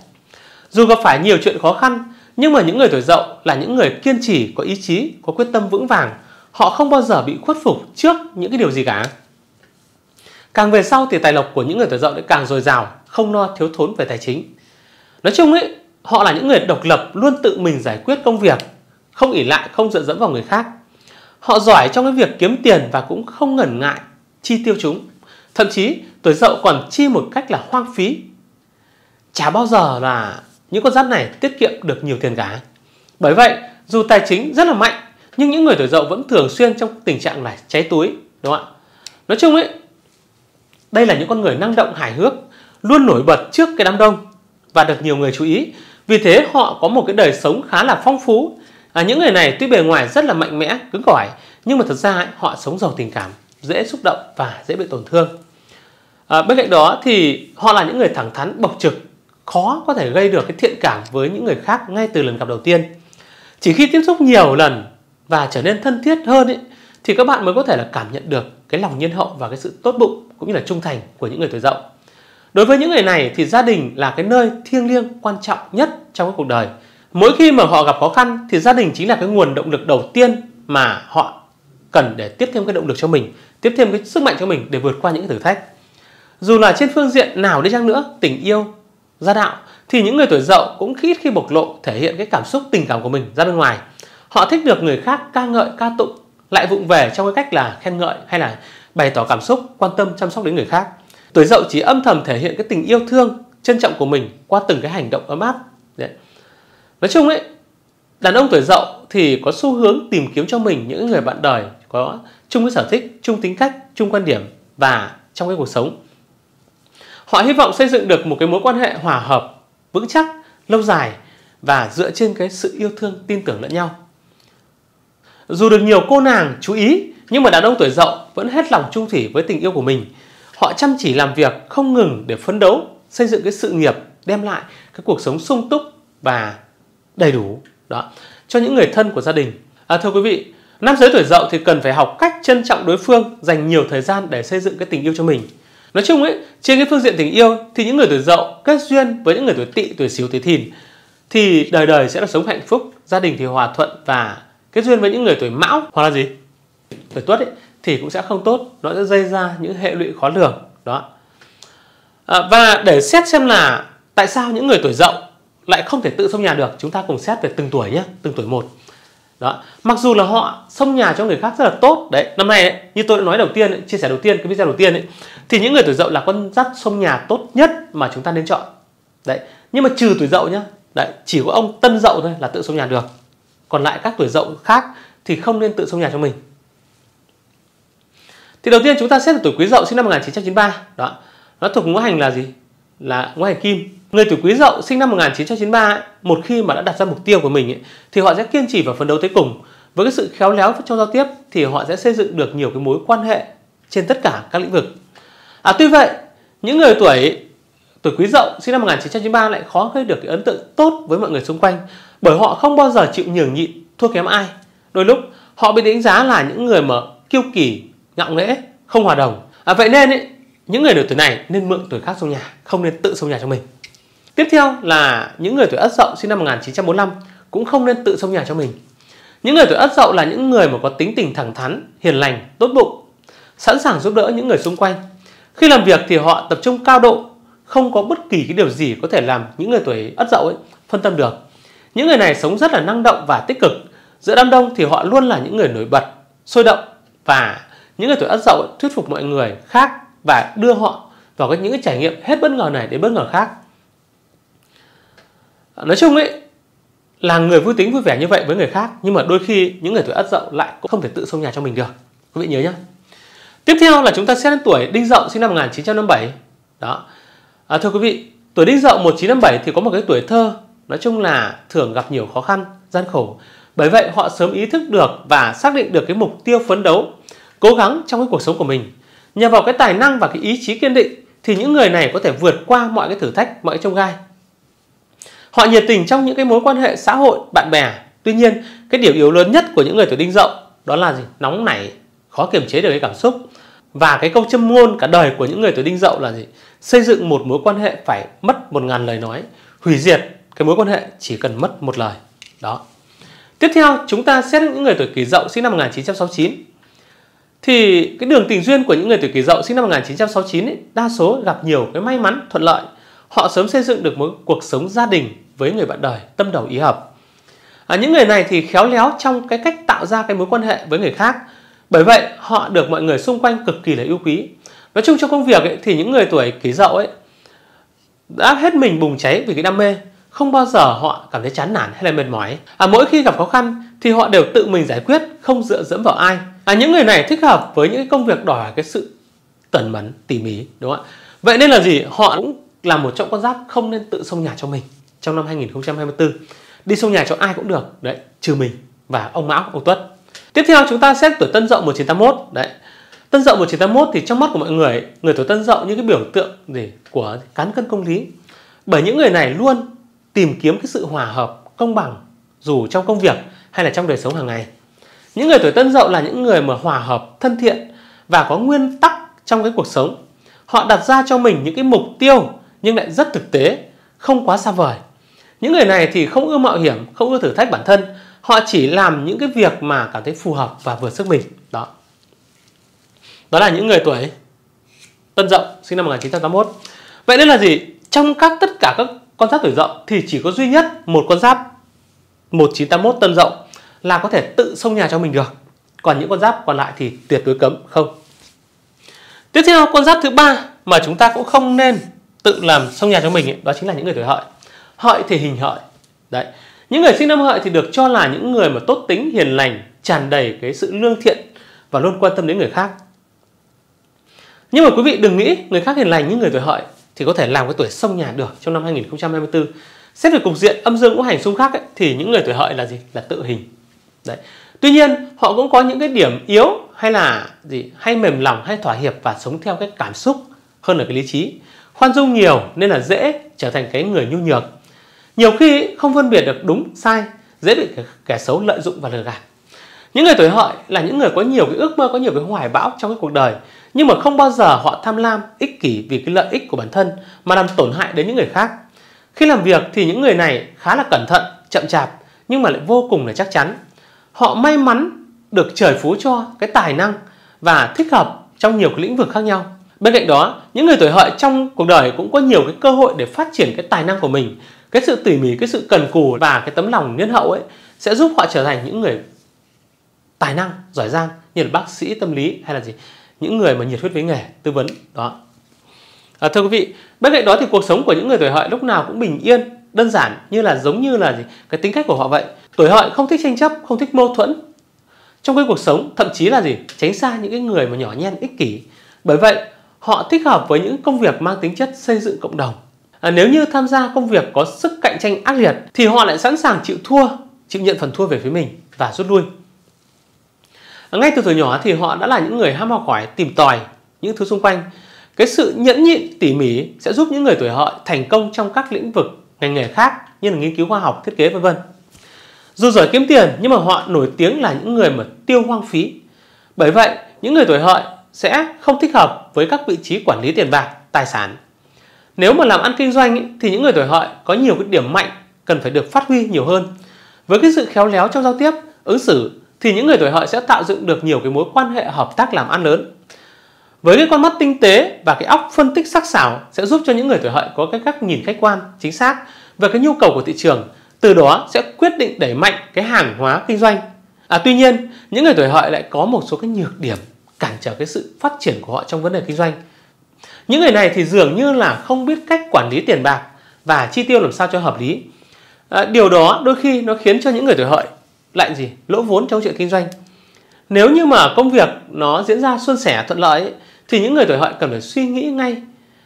Dù gặp phải nhiều chuyện khó khăn, nhưng mà những người tuổi Dậu là những người kiên trì, có ý chí, có quyết tâm vững vàng. Họ không bao giờ bị khuất phục trước những cái điều gì cả. Càng về sau thì tài lộc của những người tuổi Dậu lại càng dồi dào, không lo thiếu thốn về tài chính. Nói chung ấy, họ là những người độc lập, luôn tự mình giải quyết công việc, không ỷ lại, không dựa dẫm vào người khác. Họ giỏi trong cái việc kiếm tiền và cũng không ngần ngại chi tiêu chúng. Thậm chí tuổi Dậu còn chi một cách là hoang phí. Chả bao giờ là những con giáp này tiết kiệm được nhiều tiền cả. Bởi vậy, dù tài chính rất là mạnh, nhưng những người tuổi Dậu vẫn thường xuyên trong tình trạng là cháy túi, đúng không ạ? Nói chung ấy, đây là những con người năng động, hài hước, luôn nổi bật trước cái đám đông và được nhiều người chú ý. Vì thế họ có một cái đời sống khá là phong phú. À, những người này tuy bề ngoài rất là mạnh mẽ, cứng cỏi, nhưng mà thật ra ấy, họ sống giàu tình cảm, dễ xúc động và dễ bị tổn thương. À, bên cạnh đó thì họ là những người thẳng thắn, bộc trực, khó có thể gây được cái thiện cảm với những người khác ngay từ lần gặp đầu tiên. Chỉ khi tiếp xúc nhiều lần và trở nên thân thiết hơn ấy, thì các bạn mới có thể là cảm nhận được cái lòng nhân hậu và cái sự tốt bụng cũng như là trung thành của những người tuổi Dậu. Đối với những người này thì gia đình là cái nơi thiêng liêng quan trọng nhất trong cái cuộc đời. Mỗi khi mà họ gặp khó khăn thì gia đình chính là cái nguồn động lực đầu tiên mà họ cần để tiếp thêm cái động lực cho mình, tiếp thêm cái sức mạnh cho mình để vượt qua những thử thách. Dù là trên phương diện nào đi chăng nữa, tình yêu, gia đạo, thì những người tuổi Dậu cũng ít khi bộc lộ thể hiện cái cảm xúc tình cảm của mình ra bên ngoài. Họ thích được người khác ca ngợi, ca tụng, lại vụng về trong cái cách là khen ngợi hay là bày tỏ cảm xúc, quan tâm, chăm sóc đến người khác. Tuổi Dậu chỉ âm thầm thể hiện cái tình yêu thương, trân trọng của mình qua từng cái hành động ấm áp. Đấy. Nói chung ấy, đàn ông tuổi Dậu thì có xu hướng tìm kiếm cho mình những người bạn đời có chung cái sở thích, chung tính cách, chung quan điểm và trong cái cuộc sống. Họ hy vọng xây dựng được một cái mối quan hệ hòa hợp, vững chắc, lâu dài và dựa trên cái sự yêu thương, tin tưởng lẫn nhau. Dù được nhiều cô nàng chú ý, nhưng mà đàn ông tuổi Dậu vẫn hết lòng chung thủy với tình yêu của mình. Họ chăm chỉ làm việc, không ngừng để phấn đấu, xây dựng cái sự nghiệp, đem lại cái cuộc sống sung túc và đầy đủ đó cho những người thân của gia đình. À, thưa quý vị, nam giới tuổi Dậu thì cần phải học cách trân trọng đối phương, dành nhiều thời gian để xây dựng cái tình yêu cho mình. Nói chung ấy, trên cái phương diện tình yêu thì những người tuổi Dậu kết duyên với những người tuổi Tỵ, tuổi Sửu, tuổi Thìn thì đời đời sẽ được sống hạnh phúc, gia đình thì hòa thuận, và kết duyên với những người tuổi Mão hoặc là gì tuổi Tuất ấy, thì cũng sẽ không tốt, nó sẽ gây ra những hệ lụy khó lường đó. À, và để xét xem là tại sao những người tuổi Dậu lại không thể tự xông nhà được, chúng ta cùng xét về từng tuổi nhé, từng tuổi một. Đó, mặc dù là họ xông nhà cho người khác rất là tốt đấy, năm nay ấy, như tôi đã nói đầu tiên ấy, chia sẻ đầu tiên cái video đầu tiên ấy, thì những người tuổi Dậu là con giáp xông nhà tốt nhất mà chúng ta nên chọn đấy. Nhưng mà trừ tuổi Dậu nhá, đấy, chỉ có ông Tân Dậu thôi là tự xông nhà được, còn lại các tuổi Dậu khác thì không nên tự xông nhà cho mình. Thì đầu tiên chúng ta xét là tuổi Quý Dậu sinh năm một nghìn chín trăm chín mươi ba đó, nó thuộc ngũ hành là gì, là ngũ hành Kim. Người tuổi Quý Dậu sinh năm một nghìn chín trăm chín mươi ba ấy, một khi mà đã đặt ra mục tiêu của mình ấy, thì họ sẽ kiên trì và phấn đấu tới cùng. Với cái sự khéo léo trong giao tiếp thì họ sẽ xây dựng được nhiều cái mối quan hệ trên tất cả các lĩnh vực. À, tuy vậy, những người tuổi tuổi Quý Dậu sinh năm một nghìn chín trăm chín mươi ba lại khó gây được cái ấn tượng tốt với mọi người xung quanh, bởi họ không bao giờ chịu nhường nhịn, thua kém ai. Đôi lúc họ bị đánh giá là những người mà kiêu kỳ, ngạo nghễ, không hòa đồng. À, vậy nên ấy, những người tuổi này nên mượn tuổi khác xông nhà, không nên tự xông nhà cho mình. Tiếp theo là những người tuổi Ất Dậu sinh năm một nghìn chín trăm bốn mươi lăm cũng không nên tự xông nhà cho mình. Những người tuổi Ất Dậu là những người mà có tính tình thẳng thắn, hiền lành, tốt bụng, sẵn sàng giúp đỡ những người xung quanh. Khi làm việc thì họ tập trung cao độ, không có bất kỳ cái điều gì có thể làm những người tuổi Ất Dậu ấy phân tâm được. Những người này sống rất là năng động và tích cực. Giữa đám đông thì họ luôn là những người nổi bật, sôi động, và những người tuổi Ất Dậu thuyết phục mọi người khác và đưa họ vào những cái trải nghiệm hết bất ngờ này đến bất ngờ khác. Nói chung ấy, là người vui tính vui vẻ như vậy với người khác, nhưng mà đôi khi những người tuổi Ất Dậu lại cũng không thể tự xông nhà cho mình được. Quý vị nhớ nhé. Tiếp theo là chúng ta xét đến tuổi Đinh Dậu sinh năm một nghìn chín trăm năm mươi bảy. Đó. À, thưa quý vị, tuổi Đinh Dậu một nghìn chín trăm năm mươi bảy thì có một cái tuổi thơ, nói chung là thường gặp nhiều khó khăn, gian khổ. Bởi vậy họ sớm ý thức được và xác định được cái mục tiêu phấn đấu, cố gắng trong cái cuộc sống của mình. Nhờ vào cái tài năng và cái ý chí kiên định thì những người này có thể vượt qua mọi cái thử thách, mọi cái chông gai. Họ nhiệt tình trong những cái mối quan hệ xã hội, bạn bè. Tuy nhiên, cái điểm yếu lớn nhất của những người tuổi Đinh Dậu đó là gì? Nóng nảy, khó kiềm chế được cái cảm xúc. Và cái câu châm ngôn cả đời của những người tuổi Đinh Dậu là gì? Xây dựng một mối quan hệ phải mất một ngàn lời nói, hủy diệt cái mối quan hệ chỉ cần mất một lời. Đó. Tiếp theo chúng ta xét những người tuổi Kỷ Dậu sinh năm một nghìn chín trăm sáu mươi chín. Thì cái đường tình duyên của những người tuổi Kỷ Dậu sinh năm một nghìn chín trăm sáu mươi chín ấy, đa số gặp nhiều cái may mắn, thuận lợi. Họ sớm xây dựng được một cuộc sống gia đình với người bạn đời tâm đầu ý hợp. À, những người này thì khéo léo trong cái cách tạo ra cái mối quan hệ với người khác. Bởi vậy họ được mọi người xung quanh cực kỳ là yêu quý. Nói chung trong công việc ấy, thì những người tuổi Kỷ Dậu ấy đã hết mình bùng cháy vì cái đam mê. Không bao giờ họ cảm thấy chán nản hay là mệt mỏi. À, mỗi khi gặp khó khăn thì họ đều tự mình giải quyết, không dựa dẫm vào ai. À, những người này thích hợp với những công việc đòi cái sự tẩn mẩn, tỉ mỉ, đúng không ạ? Vậy nên là gì? Họ cũng là một trong con giáp không nên tự xông nhà cho mình trong năm hai nghìn không trăm hai mươi tư. Đi xông nhà cho ai cũng được, đấy, trừ mình và ông Mão, ông Tuất. Tiếp theo chúng ta xét tuổi Tân Dậu một nghìn chín trăm tám mươi mốt, đấy. Tân Dậu một nghìn chín trăm tám mươi mốt thì trong mắt của mọi người, người tuổi Tân Dậu như cái biểu tượng gì của cán cân công lý. Bởi những người này luôn tìm kiếm cái sự hòa hợp, công bằng dù trong công việc hay là trong đời sống hàng ngày. Những người tuổi Tân Dậu là những người mà hòa hợp, thân thiện và có nguyên tắc trong cái cuộc sống. Họ đặt ra cho mình những cái mục tiêu nhưng lại rất thực tế, không quá xa vời. Những người này thì không ưa mạo hiểm, không ưa thử thách bản thân. Họ chỉ làm những cái việc mà cảm thấy phù hợp và vừa sức mình. Đó, đó là những người tuổi Tân Dậu sinh năm một nghìn chín trăm tám mươi mốt. Vậy nên là gì? Trong các tất cả các con giáp tuổi Dậu thì chỉ có duy nhất một con giáp một nghìn chín trăm tám mươi mốt Tân Dậu là có thể tự xông nhà cho mình được. Còn những con giáp còn lại thì tuyệt đối cấm, không. Tiếp theo, con giáp thứ ba mà chúng ta cũng không nên tự làm xông nhà cho mình ấy, đó chính là những người tuổi Hợi. Hợi thì hình Hợi. Đấy. Những người sinh năm Hợi thì được cho là những người mà tốt tính, hiền lành, tràn đầy cái sự lương thiện và luôn quan tâm đến người khác. Nhưng mà quý vị đừng nghĩ người khác hiền lành như người tuổi Hợi thì có thể làm cái tuổi xông nhà được trong năm hai nghìn không trăm hai mươi tư. Xét về cục diện âm dương ngũ hành xung khắc ấy, thì những người tuổi Hợi là gì? Là tự hình. Đấy. Tuy nhiên họ cũng có những cái điểm yếu hay là gì, hay mềm lòng, hay thỏa hiệp và sống theo cái cảm xúc hơn là cái lý trí, khoan dung nhiều nên là dễ trở thành cái người nhu nhược. Nhiều khi không phân biệt được đúng sai, dễ bị kẻ xấu lợi dụng và lừa gạt. Những người tuổi Hợi là những người có nhiều cái ước mơ, có nhiều cái hoài bão trong cái cuộc đời, nhưng mà không bao giờ họ tham lam, ích kỷ vì cái lợi ích của bản thân mà làm tổn hại đến những người khác. Khi làm việc thì những người này khá là cẩn thận, chậm chạp nhưng mà lại vô cùng là chắc chắn. Họ may mắn được trời phú cho cái tài năng và thích hợp trong nhiều cái lĩnh vực khác nhau. Bên cạnh đó, những người tuổi Hợi trong cuộc đời cũng có nhiều cái cơ hội để phát triển cái tài năng của mình. Cái sự tỉ mỉ, cái sự cần cù và cái tấm lòng nhân hậu ấy sẽ giúp họ trở thành những người tài năng, giỏi giang như là bác sĩ tâm lý hay là gì, những người mà nhiệt huyết với nghề, tư vấn. Đó. À, thưa quý vị, bên cạnh đó thì cuộc sống của những người tuổi Hợi lúc nào cũng bình yên, đơn giản như là giống như là gì? Cái tính cách của họ vậy. Tuổi Hợi không thích tranh chấp, không thích mâu thuẫn trong cái cuộc sống, thậm chí là gì? Tránh xa những cái người mà nhỏ nhen, ích kỷ. Bởi vậy, họ thích hợp với những công việc mang tính chất xây dựng cộng đồng. À, nếu như tham gia công việc có sức cạnh tranh ác liệt thì họ lại sẵn sàng chịu thua, chịu nhận phần thua về phía mình và rút lui. À, ngay từ tuổi nhỏ thì họ đã là những người ham học hỏi, tìm tòi những thứ xung quanh. Cái sự nhẫn nhịn, tỉ mỉ sẽ giúp những người tuổi Hợi thành công trong các lĩnh vực, ngành nghề khác như là nghiên cứu khoa học, thiết kế vân vân. Dù giỏi kiếm tiền nhưng mà họ nổi tiếng là những người mà tiêu hoang phí. Bởi vậy, những người tuổi Hợi sẽ không thích hợp với các vị trí quản lý tiền bạc, tài sản. Nếu mà làm ăn kinh doanh ý, thì những người tuổi Hợi có nhiều cái điểm mạnh cần phải được phát huy nhiều hơn. Với cái sự khéo léo trong giao tiếp, ứng xử thì những người tuổi Hợi sẽ tạo dựng được nhiều cái mối quan hệ hợp tác làm ăn lớn. Với cái con mắt tinh tế và cái óc phân tích sắc sảo sẽ giúp cho những người tuổi Hợi có cái cách nhìn khách quan, chính xác về cái nhu cầu của thị trường, từ đó sẽ quyết định đẩy mạnh cái hàng hóa kinh doanh. À, tuy nhiên, những người tuổi Hợi lại có một số cái nhược điểm cản trở cái sự phát triển của họ trong vấn đề kinh doanh. Những người này thì dường như là không biết cách quản lý tiền bạc và chi tiêu làm sao cho hợp lý. À, điều đó đôi khi nó khiến cho những người tuổi Hợi lại gì? Lỗ vốn trong chuyện kinh doanh. Nếu như mà công việc nó diễn ra suôn sẻ, thuận lợi ấy, thì những người tuổi Hợi cần phải suy nghĩ ngay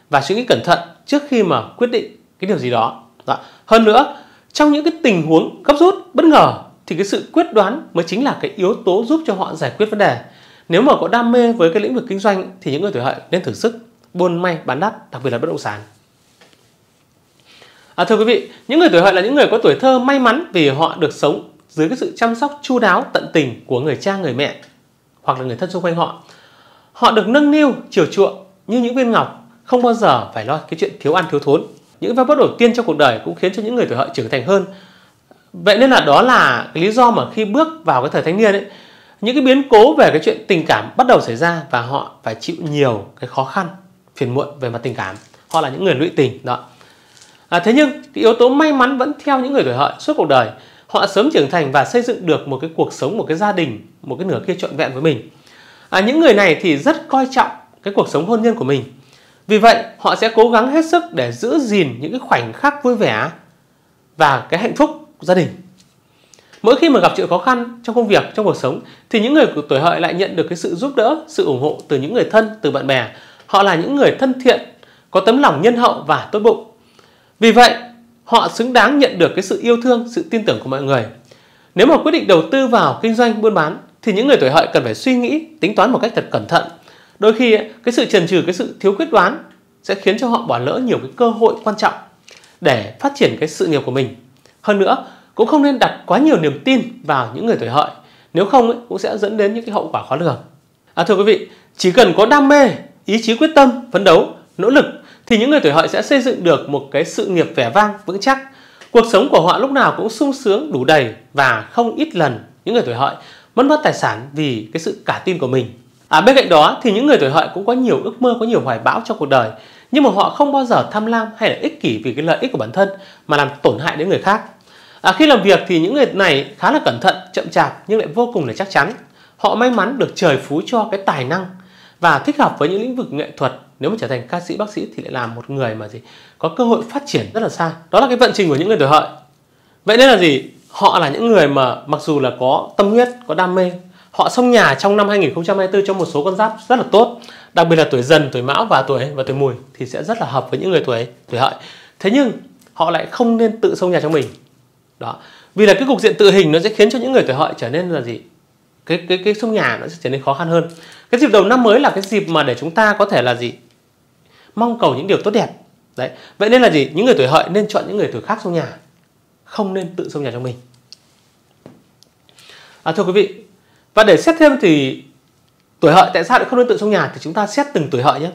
và suy nghĩ cẩn thận trước khi mà quyết định cái điều gì đó. Đó. Hơn nữa, trong những cái tình huống gấp rút, bất ngờ thì cái sự quyết đoán mới chính là cái yếu tố giúp cho họ giải quyết vấn đề. Nếu mà có đam mê với cái lĩnh vực kinh doanh thì những người tuổi Hợi nên thử sức buôn may bán đắt, đặc biệt là bất động sản. À, thưa quý vị, những người tuổi Hợi là những người có tuổi thơ may mắn vì họ được sống dưới cái sự chăm sóc chu đáo, tận tình của người cha, người mẹ hoặc là người thân xung quanh họ. Họ được nâng niu, chiều chuộng như những viên ngọc, không bao giờ phải lo cái chuyện thiếu ăn thiếu thốn. Những va vấp đầu tiên trong cuộc đời cũng khiến cho những người tuổi Hợi trưởng thành hơn. Vậy nên là đó là cái lý do mà khi bước vào cái thời thanh niên ấy, những cái biến cố về cái chuyện tình cảm bắt đầu xảy ra và họ phải chịu nhiều cái khó khăn, phiền muộn về mặt tình cảm. Họ là những người lụy tình đó. À, thế nhưng cái yếu tố may mắn vẫn theo những người tuổi Hợi suốt cuộc đời. Họ sớm trưởng thành và xây dựng được một cái cuộc sống, một cái gia đình, một cái nửa kia trọn vẹn với mình. À, những người này thì rất coi trọng cái cuộc sống hôn nhân của mình. Vì vậy họ sẽ cố gắng hết sức để giữ gìn những cái khoảnh khắc vui vẻ và cái hạnh phúc của gia đình. Mỗi khi mà gặp chuyện khó khăn trong công việc, trong cuộc sống, thì những người của tuổi Hợi lại nhận được cái sự giúp đỡ, sự ủng hộ từ những người thân, từ bạn bè. Họ là những người thân thiện, có tấm lòng nhân hậu và tốt bụng. Vì vậy họ xứng đáng nhận được cái sự yêu thương, sự tin tưởng của mọi người. Nếu mà quyết định đầu tư vào kinh doanh, buôn bán, thì những người tuổi Hợi cần phải suy nghĩ, tính toán một cách thật cẩn thận. Đôi khi cái sự chần chừ, cái sự thiếu quyết đoán sẽ khiến cho họ bỏ lỡ nhiều cái cơ hội quan trọng để phát triển cái sự nghiệp của mình. Hơn nữa, cũng không nên đặt quá nhiều niềm tin vào những người tuổi Hợi. Nếu không ấy, cũng sẽ dẫn đến những cái hậu quả khó lường. À, thưa quý vị, chỉ cần có đam mê, ý chí quyết tâm, phấn đấu, nỗ lực thì những người tuổi Hợi sẽ xây dựng được một cái sự nghiệp vẻ vang, vững chắc. Cuộc sống của họ lúc nào cũng sung sướng, đủ đầy và không ít lần những người tuổi Hợi mất mát tài sản vì cái sự cả tin của mình. À, bên cạnh đó thì những người tuổi Hợi cũng có nhiều ước mơ, có nhiều hoài bão trong cuộc đời, nhưng mà họ không bao giờ tham lam hay là ích kỷ vì cái lợi ích của bản thân mà làm tổn hại đến người khác. À, khi làm việc thì những người này khá là cẩn thận, chậm chạp nhưng lại vô cùng là chắc chắn. Họ may mắn được trời phú cho cái tài năng và thích hợp với những lĩnh vực nghệ thuật. Nếu mà trở thành ca sĩ, bác sĩ thì lại là một người mà gì có cơ hội phát triển rất là xa. Đó là cái vận trình của những người tuổi Hợi. Vậy nên là gì? Họ là những người mà mặc dù là có tâm huyết, có đam mê, họ xông nhà trong năm hai nghìn không trăm hai mươi tư cho một số con giáp rất là tốt, đặc biệt là tuổi Dần, tuổi Mão và tuổi và tuổi Mùi thì sẽ rất là hợp với những người tuổi tuổi Hợi. Thế nhưng họ lại không nên tự xông nhà cho mình. Đó. Vì là cái cục diện tự hình nó sẽ khiến cho những người tuổi Hợi trở nên là gì? Cái cái cái xông nhà nó sẽ trở nên khó khăn hơn. Cái dịp đầu năm mới là cái dịp mà để chúng ta có thể là gì? Mong cầu những điều tốt đẹp. Đấy. Vậy nên là gì? Những người tuổi Hợi nên chọn những người tuổi khác xông nhà, không nên tự xông nhà cho mình. À, thưa quý vị, và để xét thêm thì tuổi Hợi tại sao lại không nên tự xông nhà thì chúng ta xét từng tuổi Hợi nhé.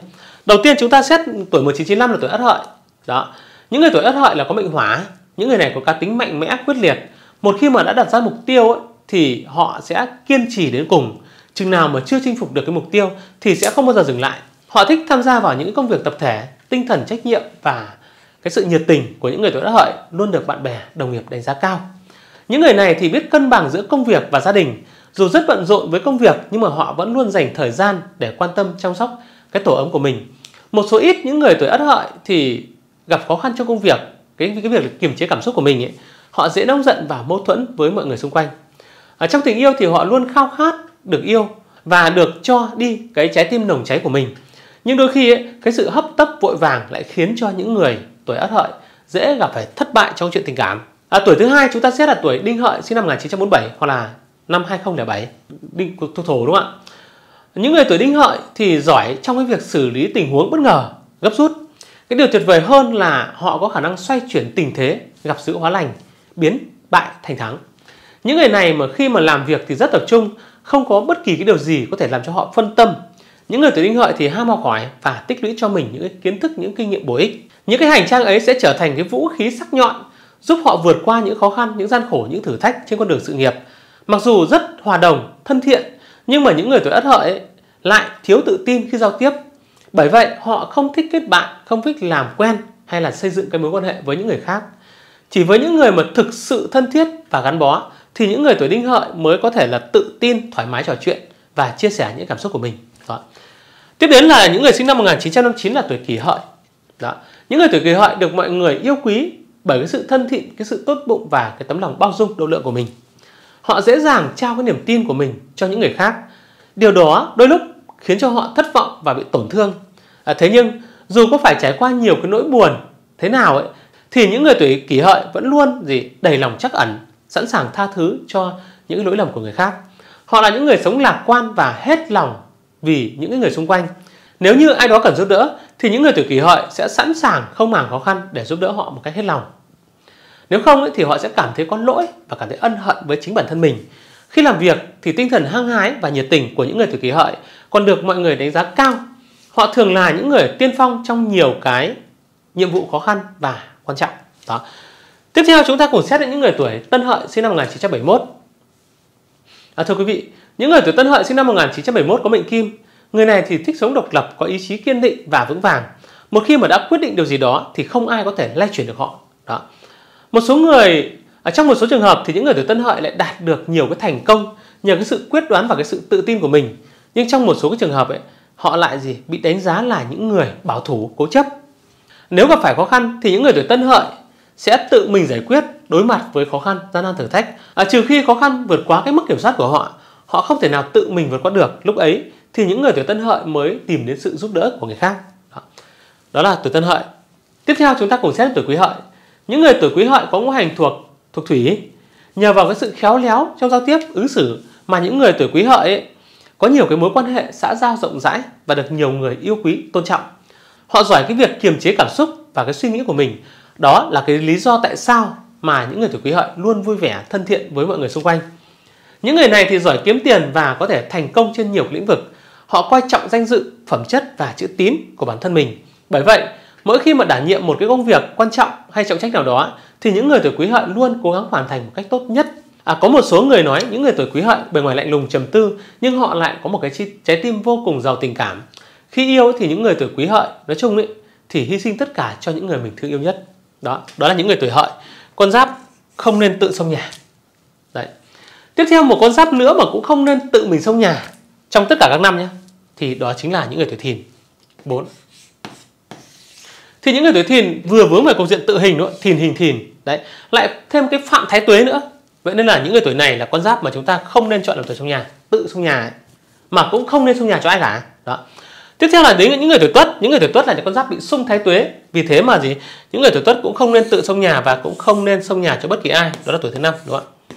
Đầu tiên chúng ta xét tuổi một nghìn chín trăm chín mươi lăm là tuổi Ất Hợi. Đó. Những người tuổi Ất Hợi là có mệnh hỏa, những người này có cá tính mạnh mẽ, quyết liệt. Một khi mà đã đặt ra mục tiêu ấy, thì họ sẽ kiên trì đến cùng. Chừng nào mà chưa chinh phục được cái mục tiêu thì sẽ không bao giờ dừng lại. Họ thích tham gia vào những công việc tập thể, tinh thần trách nhiệm và cái sự nhiệt tình của những người tuổi Ất Hợi luôn được bạn bè, đồng nghiệp đánh giá cao. Những người này thì biết cân bằng giữa công việc và gia đình. Dù rất bận rộn với công việc nhưng mà họ vẫn luôn dành thời gian để quan tâm chăm sóc cái tổ ấm của mình. Một số ít những người tuổi Ất Hợi thì gặp khó khăn trong công việc, cái, cái việc kiềm chế cảm xúc của mình ấy, họ dễ nóng giận và mâu thuẫn với mọi người xung quanh. Ở trong tình yêu thì họ luôn khao khát được yêu và được cho đi cái trái tim nồng cháy của mình. Nhưng đôi khi ấy, cái sự hấp tấp vội vàng lại khiến cho những người tuổi Ất Hợi dễ gặp phải thất bại trong chuyện tình cảm. À, tuổi thứ hai chúng ta xét là tuổi Đinh Hợi sinh năm một nghìn chín trăm bốn mươi bảy hoặc là năm hai nghìn không trăm lẻ bảy, Đinh thuộc thổ đúng không ạ? Những người tuổi Đinh Hợi thì giỏi trong cái việc xử lý tình huống bất ngờ, gấp rút. Cái điều tuyệt vời hơn là họ có khả năng xoay chuyển tình thế, gặp dữ hóa lành, biến bại thành thắng. Những người này mà khi mà làm việc thì rất tập trung, không có bất kỳ cái điều gì có thể làm cho họ phân tâm. Những người tuổi Đinh Hợi thì ham học hỏi và tích lũy cho mình những cái kiến thức, những kinh nghiệm bổ ích. Những cái hành trang ấy sẽ trở thành cái vũ khí sắc nhọn giúp họ vượt qua những khó khăn, những gian khổ, những thử thách trên con đường sự nghiệp. Mặc dù rất hòa đồng, thân thiện, nhưng mà những người tuổi Ất Hợi ấy lại thiếu tự tin khi giao tiếp. Bởi vậy họ không thích kết bạn, không thích làm quen hay là xây dựng cái mối quan hệ với những người khác. Chỉ với những người mà thực sự thân thiết và gắn bó thì những người tuổi Đinh Hợi mới có thể là tự tin, thoải mái trò chuyện và chia sẻ những cảm xúc của mình. Đó. Tiếp đến là những người sinh năm một nghìn chín trăm năm mươi chín là tuổi Kỷ Hợi. Đó. Những người tuổi Kỷ Hợi được mọi người yêu quý bởi cái sự thân thiện, cái sự tốt bụng và cái tấm lòng bao dung, độ lượng của mình. Họ dễ dàng trao cái niềm tin của mình cho những người khác. Điều đó đôi lúc khiến cho họ thất vọng và bị tổn thương. À, thế nhưng dù có phải trải qua nhiều cái nỗi buồn thế nào ấy, thì những người tuổi Kỷ Hợi vẫn luôn gì đầy lòng trắc ẩn, sẵn sàng tha thứ cho những lỗi lầm của người khác. Họ là những người sống lạc quan và hết lòng vì những người xung quanh. Nếu như ai đó cần giúp đỡ thì những người tuổi Kỷ Hợi sẽ sẵn sàng, không màng khó khăn để giúp đỡ họ một cách hết lòng. Nếu không ấy, thì họ sẽ cảm thấy có lỗi và cảm thấy ân hận với chính bản thân mình. Khi làm việc thì tinh thần hăng hái và nhiệt tình của những người tuổi Kỷ Hợi còn được mọi người đánh giá cao. Họ thường là những người tiên phong trong nhiều cái nhiệm vụ khó khăn và quan trọng. Đó. Tiếp theo chúng ta cùng xét đến những người tuổi Tân Hợi sinh năm một nghìn chín trăm bảy mươi mốt. À, thưa quý vị, những người tuổi Tân Hợi sinh năm một nghìn chín trăm bảy mươi mốt có mệnh Kim. Người này thì thích sống độc lập, có ý chí kiên định và vững vàng. Một khi mà đã quyết định điều gì đó thì không ai có thể lay chuyển được họ. Đó. Một số người ở trong một số trường hợp thì những người tuổi Tân Hợi lại đạt được nhiều cái thành công nhờ cái sự quyết đoán và cái sự tự tin của mình. Nhưng trong một số cái trường hợp ấy, họ lại gì bị đánh giá là những người bảo thủ, cố chấp. Nếu gặp phải khó khăn thì những người tuổi Tân Hợi sẽ tự mình giải quyết, đối mặt với khó khăn, gian nan, thử thách. À, trừ khi khó khăn vượt quá cái mức kiểm soát của họ, họ không thể nào tự mình vượt qua được. Lúc ấy thì những người tuổi Tân Hợi mới tìm đến sự giúp đỡ của người khác. Đó, Đó là tuổi Tân Hợi. Tiếp theo chúng ta cùng xét tuổi Quý Hợi. Những người tuổi Quý Hợi có ngũ hành thuộc thuộc thủy. Nhờ vào cái sự khéo léo trong giao tiếp, ứng xử mà những người tuổi Quý Hợi ấy, có nhiều cái mối quan hệ xã giao rộng rãi và được nhiều người yêu quý, tôn trọng. Họ giỏi cái việc kiềm chế cảm xúc và cái suy nghĩ của mình. Đó là cái lý do tại sao mà những người tuổi Quý Hợi luôn vui vẻ, thân thiện với mọi người xung quanh. Những người này thì giỏi kiếm tiền và có thể thành công trên nhiều lĩnh vực. Họ coi trọng danh dự, phẩm chất và chữ tín của bản thân mình. Bởi vậy, mỗi khi mà đảm nhiệm một cái công việc quan trọng hay trọng trách nào đó thì những người tuổi Quý Hợi luôn cố gắng hoàn thành một cách tốt nhất. À, có một số người nói những người tuổi Quý Hợi bề ngoài lạnh lùng, trầm tư nhưng họ lại có một cái trái tim vô cùng giàu tình cảm. Khi yêu thì những người tuổi Quý Hợi nói chung ấy, thì hy sinh tất cả cho những người mình thương yêu nhất. Đó, đó là những người tuổi Hợi. Con giáp không nên tự xông nhà. Đấy. Tiếp theo một con giáp nữa mà cũng không nên tự mình xông nhà trong tất cả các năm nhé, thì đó chính là những người tuổi Thìn. Bốn. Thì những người tuổi Thìn vừa vướng về cục diện tự hình nữa, Thìn hình Thìn, đấy, lại thêm cái phạm thái tuế nữa. Vậy nên là những người tuổi này là con giáp mà chúng ta không nên chọn làm tuổi xông nhà, tự xông nhà ấy. Mà cũng không nên xông nhà cho ai cả. Đó. Tiếp theo là đến những người tuổi Tuất. Những người tuổi Tuất là những con giáp bị xung thái tuế. Vì thế mà gì những người tuổi Tuất cũng không nên tự xông nhà và cũng không nên xông nhà cho bất kỳ ai. Đó là tuổi thứ năm, đúng không ạ?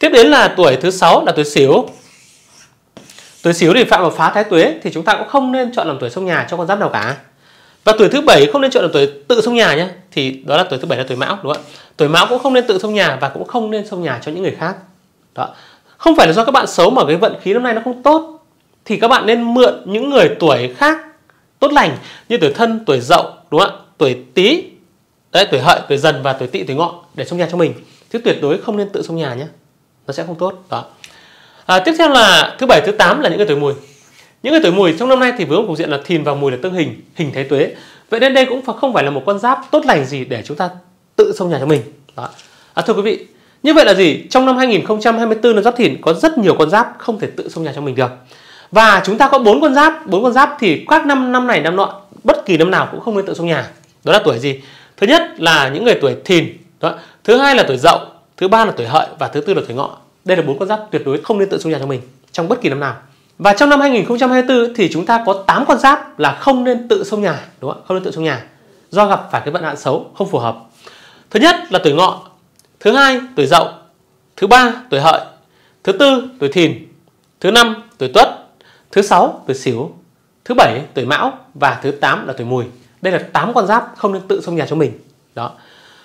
Tiếp đến là tuổi thứ sáu là tuổi Sửu. Tuổi Sửu thì phạm vào phá thái tuế thì chúng ta cũng không nên chọn làm tuổi xông nhà cho con giáp nào cả. Và tuổi thứ bảy không nên chọn làm tuổi tự xông nhà nhé. Thì đó là tuổi thứ bảy là tuổi Mão, đúng không ạ? Tuổi Mão cũng không nên tự xông nhà và cũng không nên xông nhà cho những người khác. Đó. Không phải là do các bạn xấu mà cái vận khí năm nay nó không tốt. Thì các bạn nên mượn những người tuổi khác tốt lành như tuổi Thân, tuổi Dậu, đúng không ạ? Tuổi Tý, đấy, tuổi Hợi, tuổi Dần và tuổi Tỵ, tuổi Ngọ để xông nhà cho mình. Chứ tuyệt đối không nên tự xông nhà nhé, nó sẽ không tốt. Đó. À, tiếp theo là thứ bảy, thứ tám là những người tuổi Mùi. Những người tuổi Mùi trong năm nay thì vướng cục diện là Thìn và Mùi là tương hình, hình thái tuế. Vậy nên đây cũng không phải là một con giáp tốt lành gì để chúng ta tự xông nhà cho mình. Đó. À, thưa quý vị, như vậy là gì? Trong năm hai nghìn không trăm hai mươi tư năm Giáp Thìn có rất nhiều con giáp không thể tự xông nhà cho mình được. Và chúng ta có bốn con giáp, bốn con giáp thì các năm năm này năm nọ, bất kỳ năm nào cũng không nên tự xông nhà. Đó là tuổi gì? Thứ nhất là những người tuổi Thìn, đó. Thứ hai là tuổi Dậu, thứ ba là tuổi Hợi và thứ tư là tuổi Ngọ. Đây là bốn con giáp tuyệt đối không nên tự xông nhà cho mình trong bất kỳ năm nào. Và trong năm hai nghìn không trăm hai mươi tư thì chúng ta có tám con giáp là không nên tự xông nhà, đúng không? Không nên tự xông nhà do gặp phải cái vận hạn xấu không phù hợp. Thứ nhất là tuổi Ngọ, thứ hai tuổi Dậu, thứ ba tuổi Hợi, thứ tư tuổi Thìn, thứ năm tuổi Tuất, thứ sáu tuổi Sửu, thứ bảy tuổi Mão và thứ tám là tuổi Mùi. Đây là tám con giáp không nên tự xông nhà cho mình. Đó.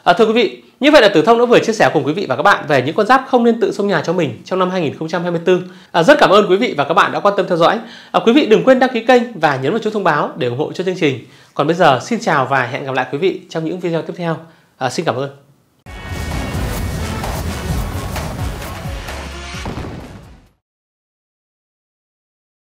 À, thưa quý vị, như vậy là Từ Thông đã vừa chia sẻ cùng quý vị và các bạn về những con giáp không nên tự xông nhà cho mình trong năm hai nghìn không trăm hai mươi tư. À, rất cảm ơn quý vị và các bạn đã quan tâm theo dõi. À, quý vị đừng quên đăng ký kênh và nhấn vào chuông thông báo để ủng hộ cho chương trình. Còn bây giờ xin chào và hẹn gặp lại quý vị trong những video tiếp theo. À, xin cảm ơn.